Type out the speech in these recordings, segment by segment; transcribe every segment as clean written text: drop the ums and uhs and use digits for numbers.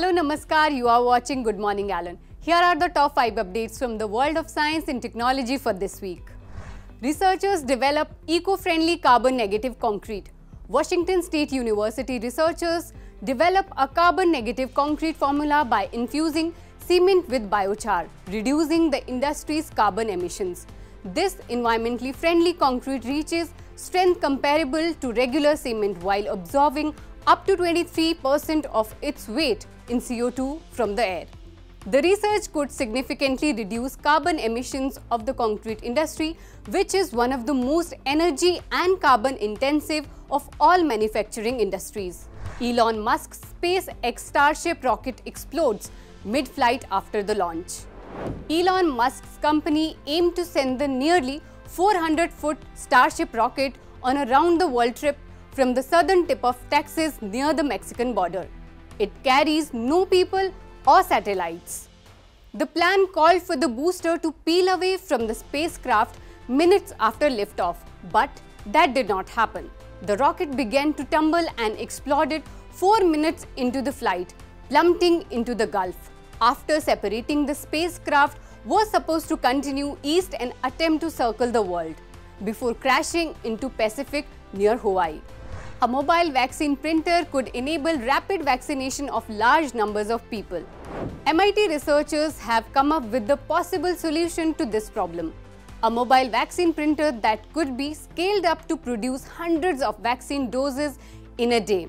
Hello, Namaskar. You are watching Good Morning ALLEN. Here are the top 5 updates from the world of science and technology for this week. Researchers develop eco-friendly carbon-negative concrete. Washington State University researchers develop a carbon-negative concrete formula by infusing cement with biochar, reducing the industry's carbon emissions. This environmentally friendly concrete reaches strength comparable to regular cement while absorbing up to 23% of its weight in CO2 from the air. The research could significantly reduce carbon emissions of the concrete industry, which is one of the most energy and carbon intensive of all manufacturing industries. Elon Musk's SpaceX Starship rocket explodes mid-flight after the launch. Elon Musk's company aimed to send the nearly 400-foot Starship rocket on a round-the-world trip from the southern tip of Texas near the Mexican border. It carries no people or satellites. The plan called for the booster to peel away from the spacecraft minutes after liftoff, but that did not happen. The rocket began to tumble and exploded 4 minutes into the flight, plummeting into the Gulf. After separating, the spacecraft was supposed to continue east and attempt to circle the world, before crashing into Pacific near Hawaii. A mobile vaccine printer could enable rapid vaccination of large numbers of people. MIT researchers have come up with the possible solution to this problem. A mobile vaccine printer that could be scaled up to produce hundreds of vaccine doses in a day.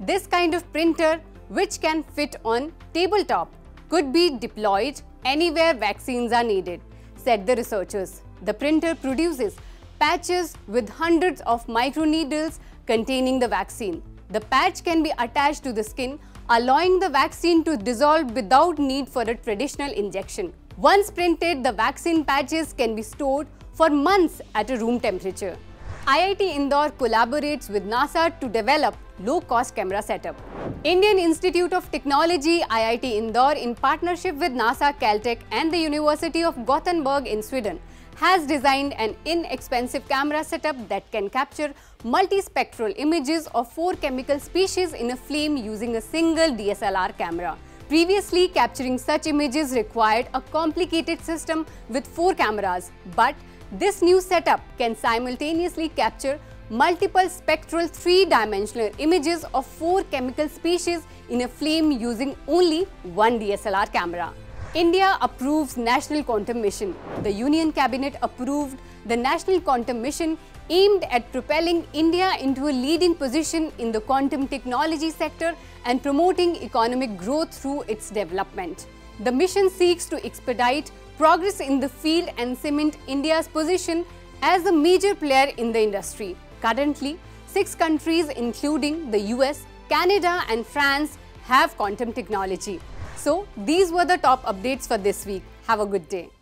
This kind of printer, which can fit on tabletop, could be deployed anywhere vaccines are needed, said the researchers. The printer produces patches with hundreds of microneedles containing the vaccine. The patch can be attached to the skin, allowing the vaccine to dissolve without need for a traditional injection. Once printed, the vaccine patches can be stored for months at a room temperature. IIT Indore collaborates with NASA to develop low-cost camera setup. Indian Institute of Technology IIT Indore, in partnership with NASA, Caltech and the University of Gothenburg in Sweden, has designed an inexpensive camera setup that can capture multispectral images of 4 chemical species in a flame using a single DSLR camera. Previously, capturing such images required a complicated system with 4 cameras, but this new setup can simultaneously capture multiple spectral 3-dimensional images of 4 chemical species in a flame using only 1 DSLR camera. India approves National Quantum Mission. The Union Cabinet approved the National Quantum Mission, aimed at propelling India into a leading position in the quantum technology sector and promoting economic growth through its development. The mission seeks to expedite progress in the field and cement India's position as a major player in the industry. Currently, 6 countries including the US, Canada and France have quantum technology. So, these were the top updates for this week. Have a good day.